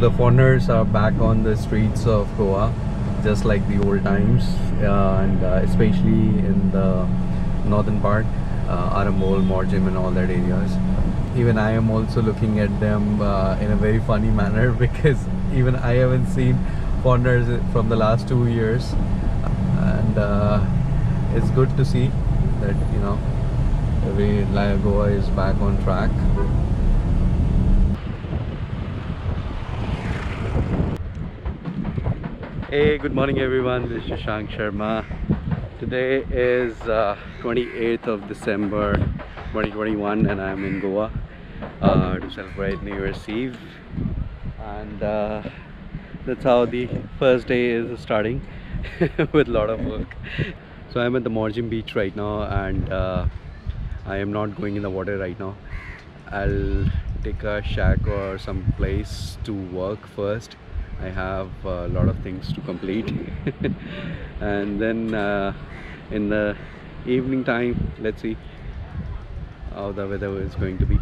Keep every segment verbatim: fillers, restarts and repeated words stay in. the foreigners are back on the streets of Goa, just like the old times, uh, and uh, especially in the northern part, uh, Arambol, Morjim and all that areas. Even I am also looking at them uh, in a very funny manner, because even I haven't seen foreigners from the last two years, and uh, it's good to see that, you know, the way Laya Goa is back on track. Hey, good morning everyone, this is Shashank Sharma. Today is uh, twenty-eighth of December twenty twenty-one and I'm in Goa uh, to celebrate New Year's Eve, and uh, that's how the first day is starting with a lot of work. So I'm at the Morjim beach right now, and uh, I am not going in the water right now. I'll take a shack or some place to work first. I have a lot of things to complete and then uh, in the evening time, let's see how the weather is going to be.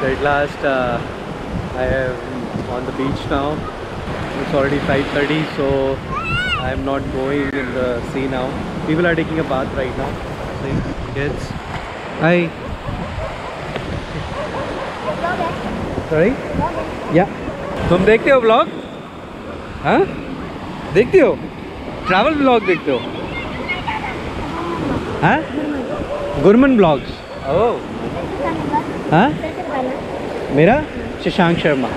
So at last uh, I am on the beach now. It's already five thirty, so I am not going in the sea now. People are taking a bath right now. See, kids. Hi. Sorry? Yeah. तुम देखते हो vlog? हाँ? देखते हो? Travel vlog देखते हो? हाँ? Gurman vlogs. Oh. हाँ? मेरा Shashank Sharma.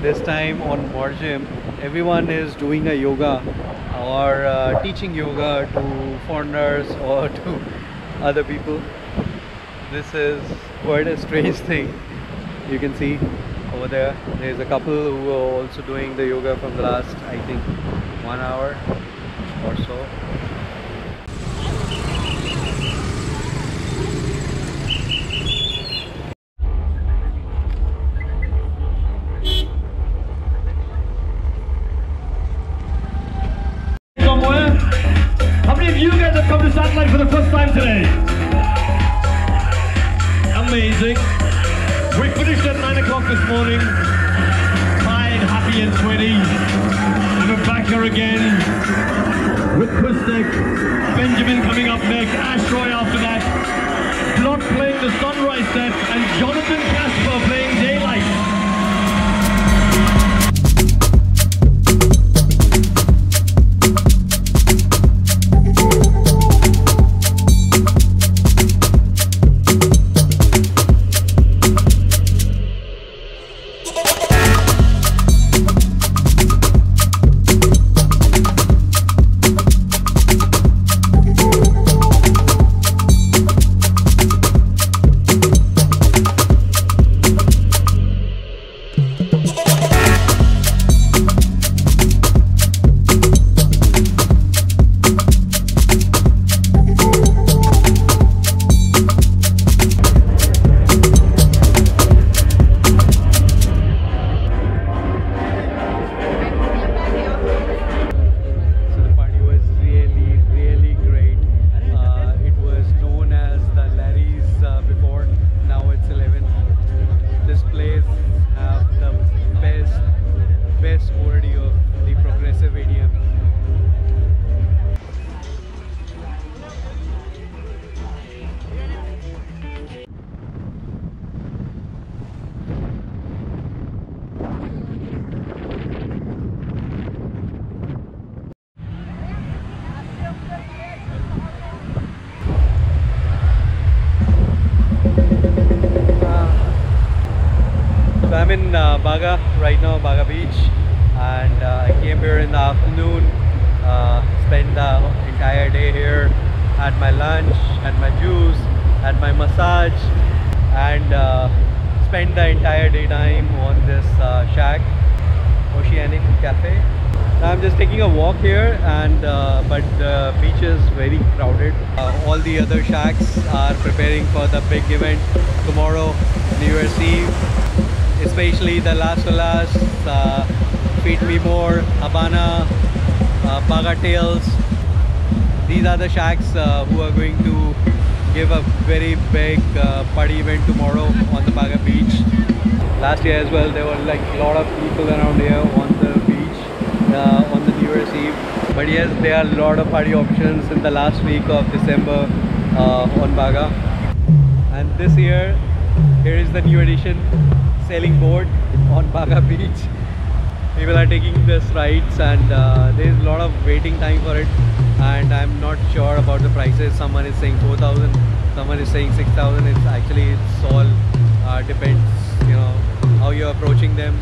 This time on Morjim, everyone is doing a yoga or uh, teaching yoga to foreigners or to other people. This is quite a strange thing. You can see over there, there is a couple who are also doing the yoga from the last, I think, one hour or so. I'm in uh, Baga right now, Baga Beach, and uh, I came here in the afternoon, uh, spent the entire day here, had my lunch, had my juice, had my massage, and uh, spent the entire daytime on this uh, shack, Oceanic Cafe. Now I'm just taking a walk here, and uh, but the beach is very crowded. Uh, all the other shacks are preparing for the big event tomorrow, New Year's Eve, especially the Las Olas, uh, Feed Me More, Habana, uh, Baga Tails. These are the shacks uh, who are going to give a very big uh, party event tomorrow on the Baga beach. Last year as well, there were like a lot of people around here on the beach uh, on the New Year's Eve. But yes, there are a lot of party options in the last week of December uh, on Baga. And this year, here is the new edition, sailing board on Baga beach. People are taking these rides, and uh, there is a lot of waiting time for it, and I'm not sure about the prices. Someone is saying four thousand, someone is saying six thousand. It's actually, it's all uh, depends, you know, how you're approaching them.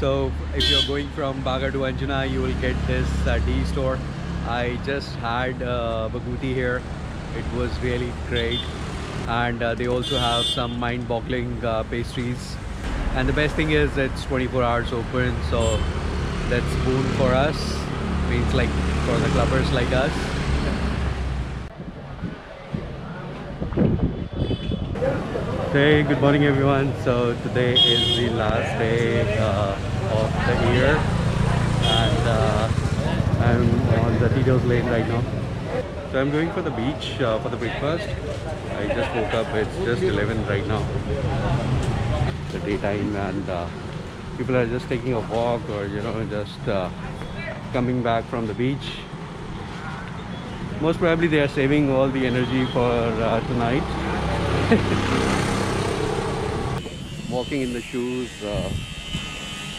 So if you're going from Baga to Anjuna, you will get this uh, D store. I just had uh, Baguti here. It was really great, and uh, they also have some mind-boggling uh, pastries. And the best thing is it's twenty-four hours open, so that's a boon for us. Means like for the clubbers like us. Hey, good morning everyone. So today is the last day Uh, of the year, and uh, I'm on the Tito's Lane right now. So I'm going for the beach uh, for the breakfast. I just woke up, it's just eleven right now. The daytime, and uh, people are just taking a walk, or you know, just uh, coming back from the beach. Most probably they are saving all the energy for uh, tonight. Walking in the shoes. Uh,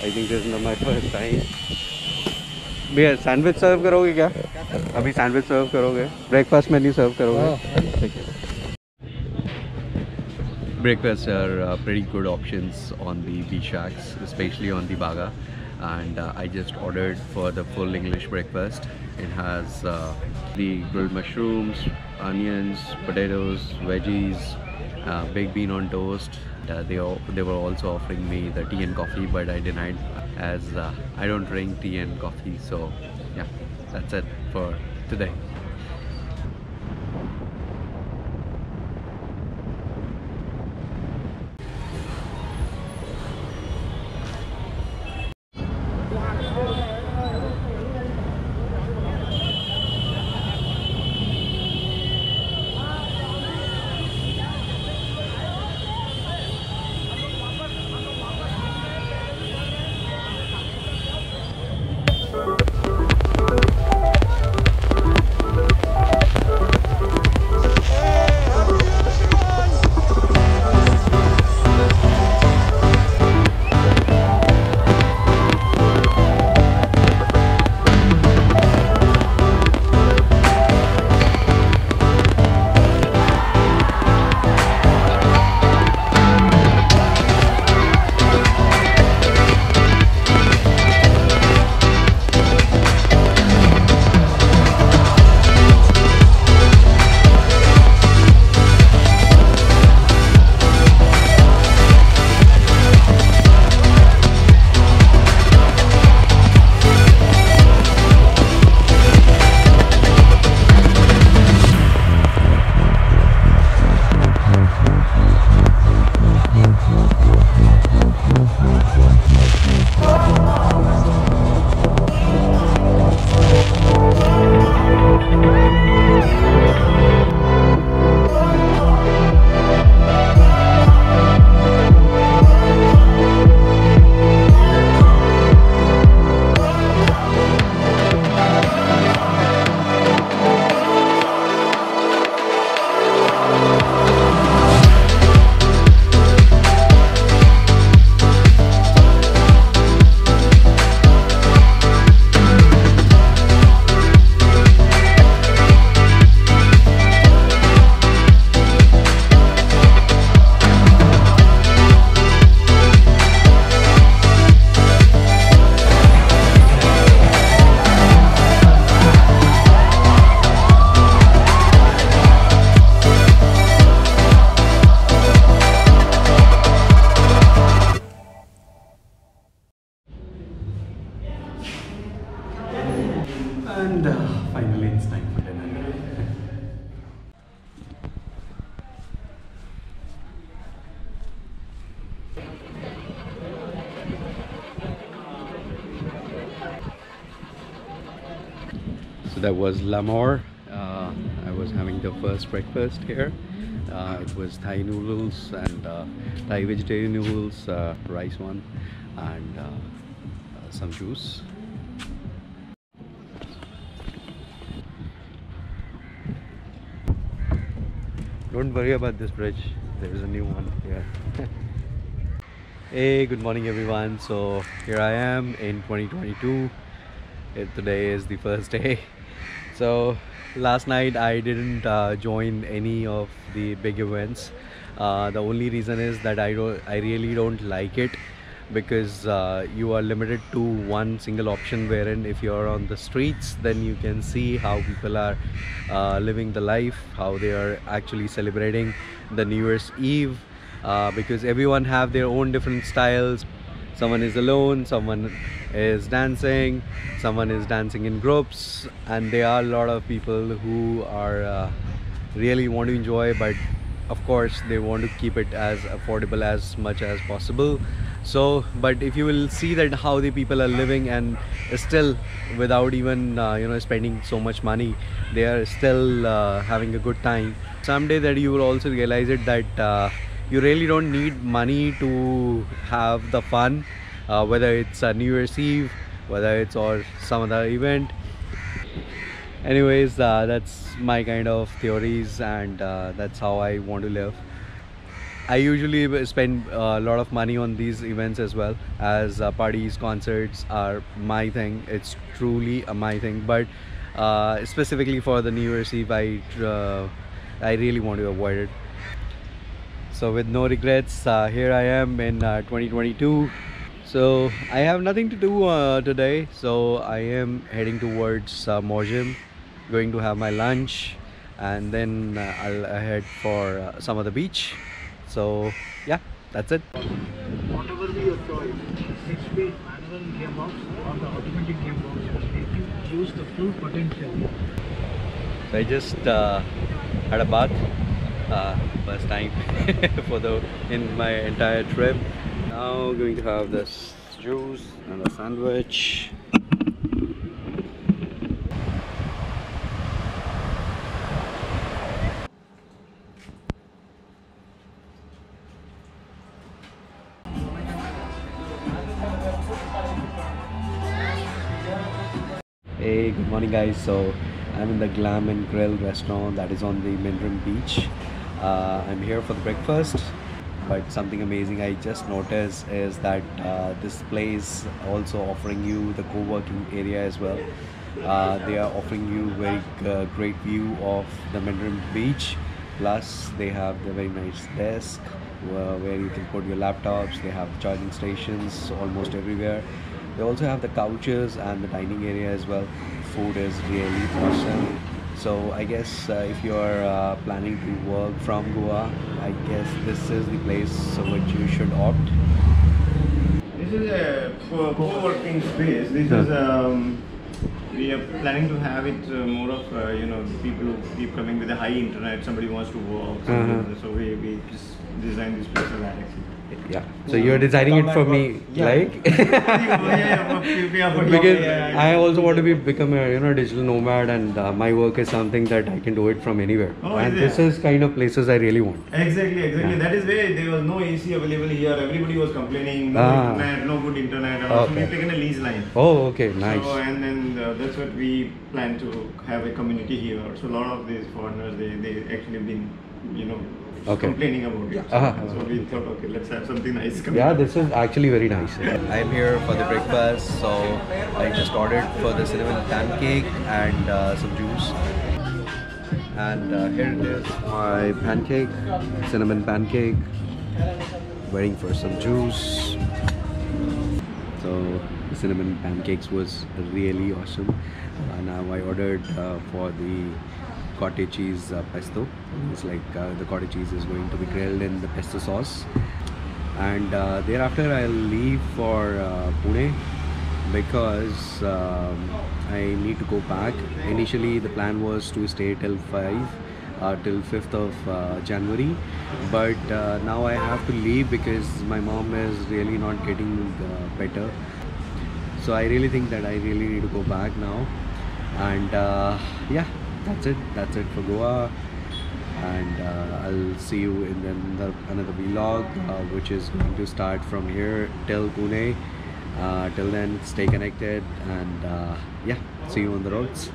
I think this is my first time. भैया sandwich serve करोगे क्या? अभी sandwich serve करोगे? Breakfast में नहीं सर्व करोगे? Breakfasts are uh, pretty good options on the beach shacks, especially on the Baga. And uh, I just ordered for the full English breakfast. It has uh, the grilled mushrooms, onions, potatoes, veggies, uh, baked bean on toast. Uh, they, they were also offering me the tea and coffee, but I denied, as uh, I don't drink tea and coffee. So yeah, that's it for today. and uh, finally it's time for dinner. So that was Lamor. Uh, I was having the first breakfast here. Uh, it was Thai noodles and uh, Thai vegetarian noodles, uh, rice one, and uh, uh, some juice. Don't worry about this bridge, there is a new one here. Hey, good morning everyone. So here I am in twenty twenty-two. It, today is the first day. So last night I didn't uh, join any of the big events. Uh, the only reason is that I don't, I really don't like it, because uh, you are limited to one single option, wherein if you're on the streets, then you can see how people are uh, living the life, how they are actually celebrating the New Year's Eve, uh, because everyone have their own different styles. Someone is alone, someone is dancing, someone is dancing in groups, and there are a lot of people who are uh, really want to enjoy, but of course they want to keep it as affordable as much as possible. So, but if you will see that how the people are living, and still without even uh, you know, spending so much money, they are still uh, having a good time. Someday that you will also realize it, that uh, you really don't need money to have the fun, uh, whether it's a New Year's Eve, whether it's or some other event. Anyways, uh, that's my kind of theories, and uh, that's how I want to live. I usually spend a lot of money on these events as well, as uh, parties, concerts are my thing. It's truly a my thing, but uh, specifically for the New Year's Eve, I, uh, I really want to avoid it. So with no regrets, uh, here I am in uh, twenty twenty-two. So I have nothing to do uh, today. So I am heading towards uh, Morjim, going to have my lunch, and then uh, I'll head for uh, some other beach. So yeah, that's it. Whatever be your choice, six-speed manual gearbox or the automatic gearbox, use the full potential. So I just uh, had a bath. Uh, first time for the in my entire trip. Now going to have this juice and a sandwich. Hey, good morning guys. So I'm in the Glam and Grill restaurant that is on the Morjim beach. Uh, I'm here for the breakfast, but something amazing I just noticed is that uh, this place also offering you the co-working area as well. Uh, they are offering you very uh, great view of the Morjim beach, plus they have the very nice desk where, where you can put your laptops. They have charging stations almost everywhere. They also have the couches and the dining area as well. Food is really awesome. So I guess uh, if you are uh, planning to work from Goa, I guess this is the place which you should opt. This is a co-working space. This is um, we are planning to have it uh, more of uh, you know, people who keep coming with a high internet. Somebody wants to work. Uh-huh. So we we just design this place for that. Yeah. So you're designing it for me, yeah. Like because I also want to be become a you know digital nomad, and uh, my work is something that I can do it from anywhere. Oh, and this is kind of places I really want. Exactly, exactly. Yeah. That is where there was no A C available here. Everybody was complaining. No ah. internet, no good internet. Okay. So we've taken a lease line. Oh, okay, nice. So and then uh, that's what we plan to have a community here. So a lot of these foreigners, they they actually been you know. Okay. Complaining about it. Uh -huh. So we thought, okay, let's have something nice coming. Yeah, this is actually very nice. I'm here for the breakfast, so I just ordered for the cinnamon pancake and uh, some juice. And uh, here it is, my pancake, cinnamon pancake. Waiting for some juice. So the cinnamon pancakes was really awesome. Uh, now I ordered uh, for the cottage cheese uh, pesto. It's like uh, the cottage cheese is going to be grilled in the pesto sauce, and uh, thereafter I'll leave for uh, Pune because um, I need to go back. Initially the plan was to stay till five, uh, till fifth of uh, January, but uh, now I have to leave because my mom is really not getting uh, better. So I really think that I really need to go back now. And uh, yeah, that's it. That's it for Goa. And uh, I'll see you in the, another vlog, uh, which is going to start from here till Pune. Uh, till then, stay connected, and uh, yeah, see you on the roads.